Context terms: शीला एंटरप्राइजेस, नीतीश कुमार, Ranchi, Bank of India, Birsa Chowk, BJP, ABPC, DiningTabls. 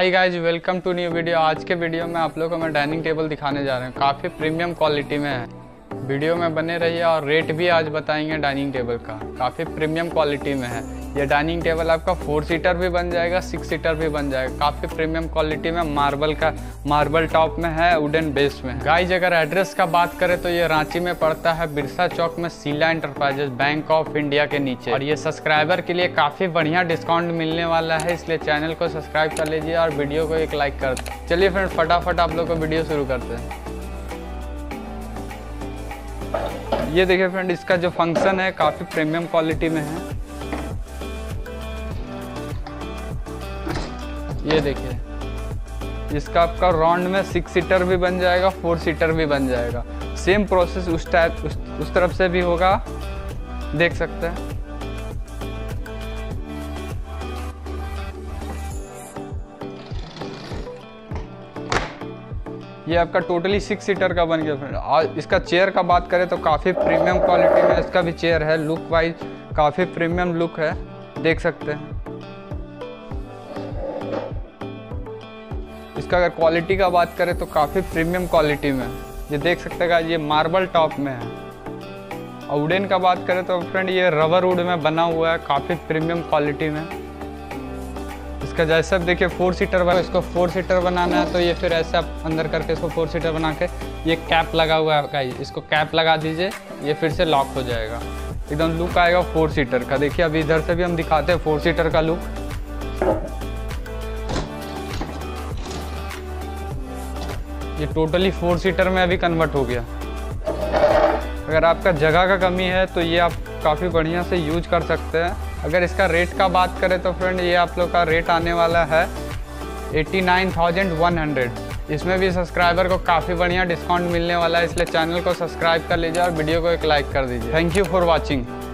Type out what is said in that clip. Hi guys, welcome to new video. आज के video में आप लोगों को मैं डाइनिंग टेबल दिखाने जा रहा हूँ, काफ़ी प्रीमियम क्वालिटी में है। वीडियो में बने रहिए और रेट भी आज बताएंगे डाइनिंग टेबल का, काफ़ी प्रीमियम क्वालिटी में है। ये डाइनिंग टेबल आपका 4 सीटर भी बन जाएगा, 6 सीटर भी बन जाएगा, काफ़ी प्रीमियम क्वालिटी में। मार्बल टॉप में है, वुडन बेस में। गाइज अगर एड्रेस का बात करें तो ये रांची में पड़ता है, बिरसा चौक में, शीला एंटरप्राइजेस, bank of India के नीचे। और ये सब्सक्राइबर के लिए काफ़ी बढ़िया डिस्काउंट मिलने वाला है, इसलिए चैनल को सब्सक्राइब कर लीजिए और वीडियो को एक लाइक कर दो। चलिए फ्रेंड, फटाफट आप लोग को वीडियो शुरू करते हैं। ये देखिए फ्रेंड, इसका जो फंक्शन है काफ़ी प्रीमियम क्वालिटी में है। ये देखिए, इसका आपका राउंड में 6 सीटर भी बन जाएगा, 4 सीटर भी बन जाएगा। सेम प्रोसेस उस तरफ से भी होगा, देख सकते हैं। ये आपका टोटली 6 सीटर का बन गया फ्रेंड। और इसका चेयर का बात करें तो काफ़ी प्रीमियम क्वालिटी में इसका भी चेयर है। लुक वाइज काफ़ी प्रीमियम लुक है, देख सकते हैं। इसका अगर क्वालिटी का बात करें तो काफ़ी प्रीमियम क्वालिटी में, ये देख सकते हैं। ये मार्बल टॉप में है। और वुडन का बात करें तो फ्रेंड ये रबर वुड में बना हुआ है, काफ़ी प्रीमियम क्वालिटी में। इसका जैसा देखिए 4 सीटर बना, इसको 4 सीटर बनाना है तो ये फिर ऐसे आप अंदर करके इसको 4 सीटर बना के ये कैप लगा हुआ है, इसको कैप लगा दीजिए, ये फिर से लॉक हो जाएगा। एकदम लुक आएगा 4 सीटर का। देखिए अभी इधर से भी हम दिखाते हैं 4 सीटर का लुक। ये टोटली 4 सीटर में अभी कन्वर्ट हो गया। अगर आपका जगह का कमी है तो ये आप काफ़ी बढ़िया से यूज कर सकते हैं। अगर इसका रेट का बात करें तो फ्रेंड ये आप लोग का रेट आने वाला है 89,100। इसमें भी सब्सक्राइबर को काफ़ी बढ़िया डिस्काउंट मिलने वाला है, इसलिए चैनल को सब्सक्राइब कर लीजिए और वीडियो को एक लाइक कर दीजिए। Thank you for watching.